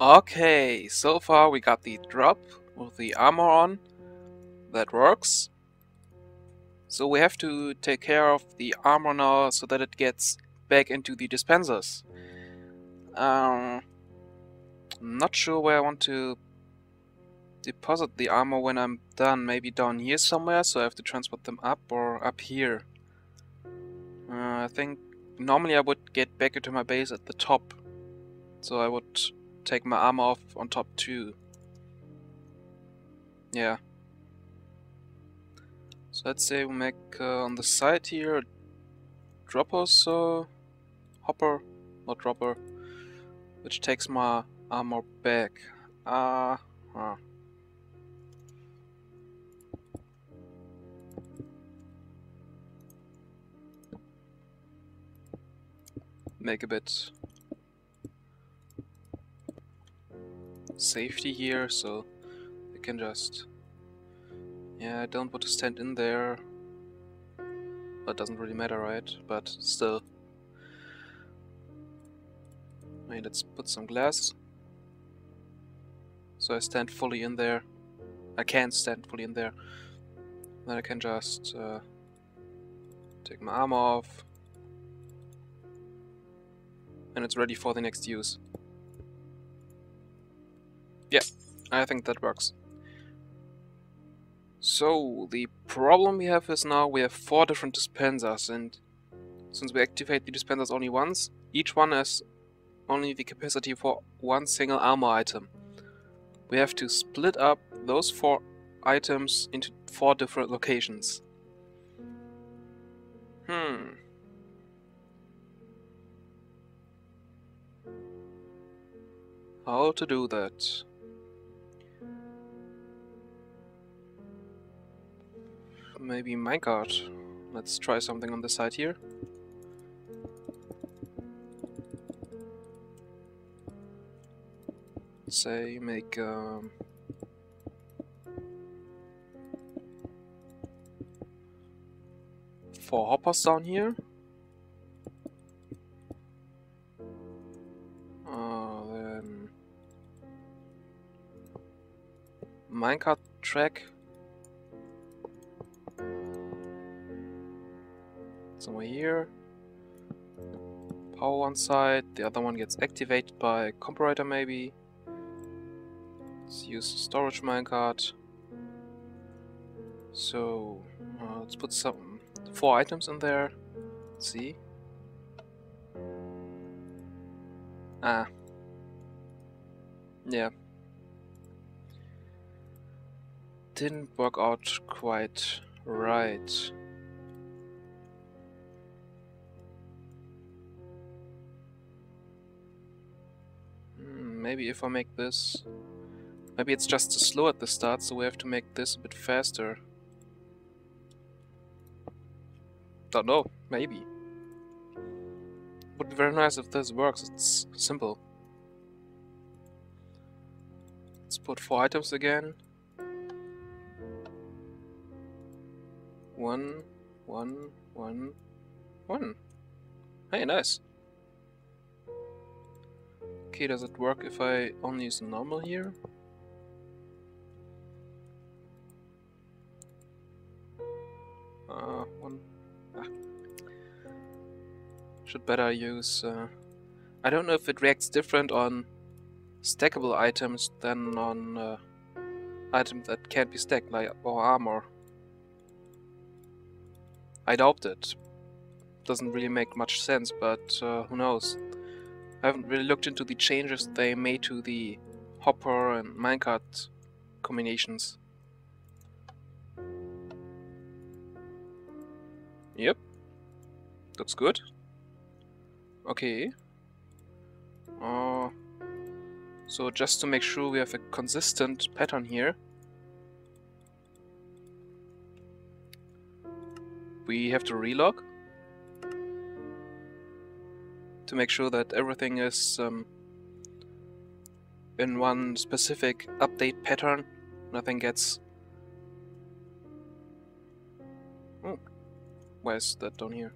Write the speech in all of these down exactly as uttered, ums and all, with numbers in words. Okay, so far we got the drop with the armor on. That works. So we have to take care of the armor now so that it gets back into the dispensers. Um, I'm not sure where I want to deposit the armor when I'm done. Maybe down here somewhere, so I have to transport them up, or up here. Uh, I think normally I would get back into my base at the top. So I would take my armor off on top too. Yeah. So let's say we make uh, on the side here a drop or so. Hopper, not dropper. Which takes my armor back. Uh, huh. Make a bit safety here, so I can just... Yeah, I don't want to stand in there. That doesn't really matter, right? But still. Wait, let's put some glass. So I stand fully in there. I can stand fully in there. Then I can just uh, take my armor off. And it's ready for the next use. Yeah, I think that works. So, the problem we have is now we have four different dispensers, and since we activate the dispensers only once, each one has only the capacity for one single armor item. We have to split up those four items into four different locations. Hmm. How to do that? Maybe minecart. Let's try something on the side here. Say, make um, four hoppers down here. Uh, then minecart track. Somewhere here. Power one side, the other one gets activated by a comparator maybe. Let's use the storage minecart. So uh, let's put some four items in there. Let's see. Ah. Yeah. Didn't work out quite right. Maybe if I make this... Maybe it's just too slow at the start, so we have to make this a bit faster. Don't know, maybe. Would be very nice if this works, it's simple. Let's put four items again. One, one, one, one. Hey, nice. Okay, does it work if I only use normal here? Uh, one. Ah. Should better use. Uh, I don't know if it reacts different on stackable items than on uh, items that can't be stacked, like or armor. I doubt it. Doesn't really make much sense, but uh, who knows? I haven't really looked into the changes they made to the hopper and minecart combinations. Yep. Looks good. Okay. Uh, so just to make sure we have a consistent pattern here, we have to relog. To make sure that everything is um, in one specific update pattern, nothing gets... Oh, why is that down here?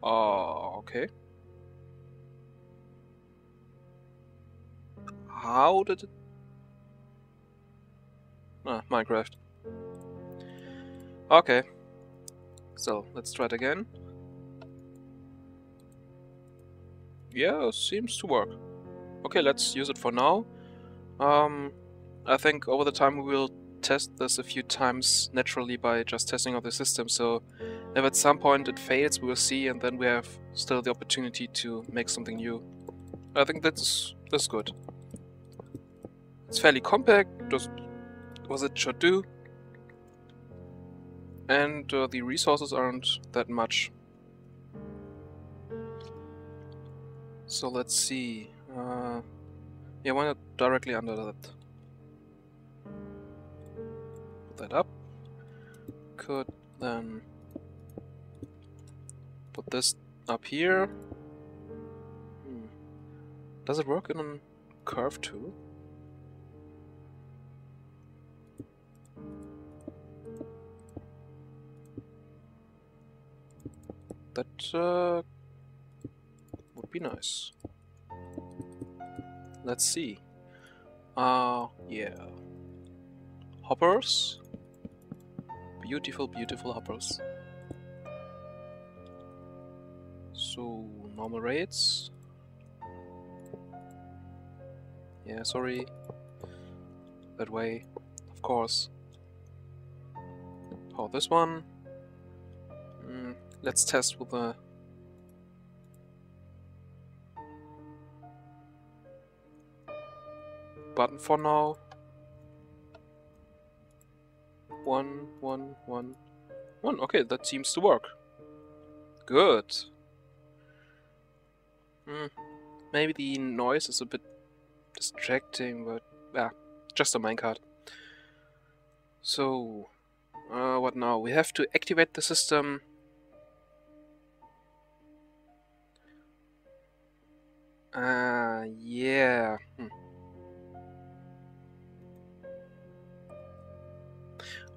Oh, okay. How did it... Ah, Minecraft. Okay. So, let's try it again. Yeah, seems to work. Okay, let's use it for now. Um, I think over the time we will test this a few times naturally by just testing out the system, so if at some point it fails, we will see, and then we have still the opportunity to make something new. I think that's, that's good. It's fairly compact, just what it should do, and uh, the resources aren't that much. So let's see. Uh, yeah, why not directly under that? Put that up. Could then put this up here. Hmm. Does it work in a curve too? That uh, would be nice. Let's see. Uh, yeah. Hoppers. Beautiful, beautiful hoppers. So, normal rates. Yeah, sorry. That way, of course. Oh, this one. Mm. Let's test with the... button for now. One, one, one, one. Okay, that seems to work. Good. Hmm. Maybe the noise is a bit distracting, but... ah, just a minecart. So... Uh, what now? We have to activate the system... Ah, uh, yeah. Hmm.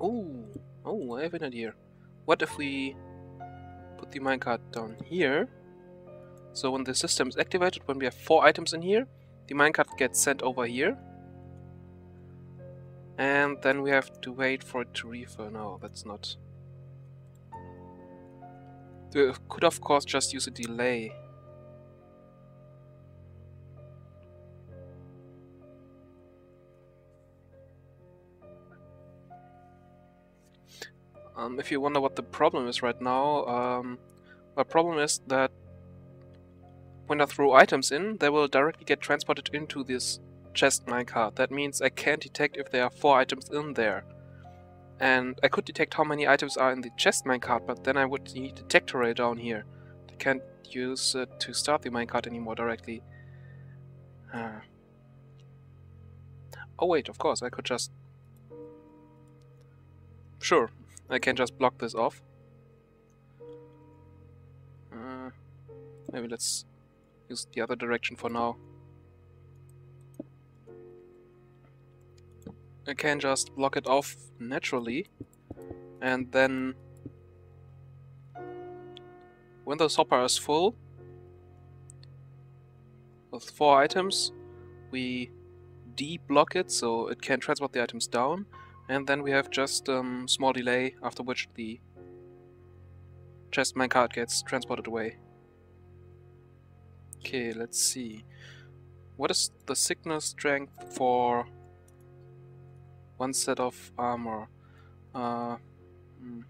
Oh, oh, I have an idea. What if we put the minecart down here? So when the system is activated, when we have four items in here, the minecart gets sent over here. And then we have to wait for it to refill. No, that's not... We could of course just use a delay. Um, if you wonder what the problem is right now, um, the problem is that when I throw items in, they will directly get transported into this chest minecart. That means I can't detect if there are four items in there. And I could detect how many items are in the chest minecart, but then I would need a detector array down here. I can't use it to start the minecart anymore directly. Huh. Oh wait, of course, I could just... Sure. I can just block this off. Uh, maybe let's use the other direction for now. I can just block it off naturally, and then when the hopper is full with four items, we de-block it so it can transport the items down. And then we have just a um, small delay, after which the chest minecart gets transported away. Okay, let's see. What is the signal strength for one set of armor? Uh, hmm.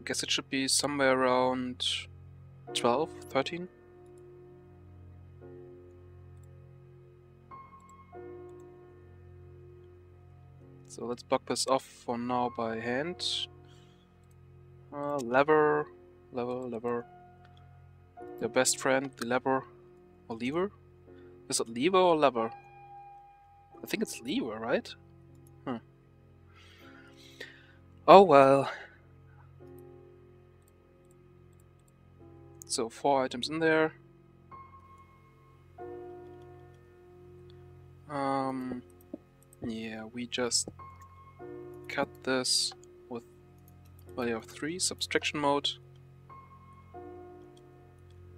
I guess it should be somewhere around twelve, thirteen? So let's block this off for now by hand. Uh, lever, lever, lever. Your best friend, the lever. Or lever? Is it lever or lever? I think it's lever, right? Huh. Oh well. So four items in there. Um... Yeah, we just cut this with value of three, subtraction mode.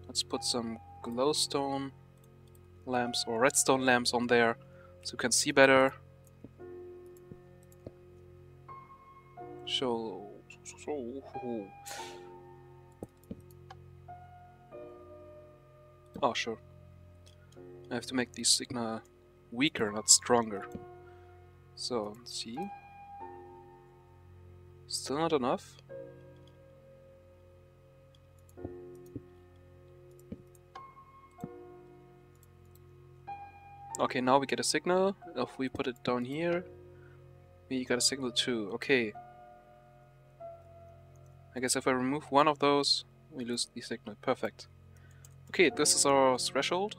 Let's put some glowstone lamps or redstone lamps on there so you can see better. So, so, so. Oh, sure. I have to make these sigma weaker, not stronger. So, see? Still not enough. Okay, now we get a signal. If we put it down here, we got a signal too. Okay. I guess if I remove one of those, we lose the signal. Perfect. Okay, this is our threshold.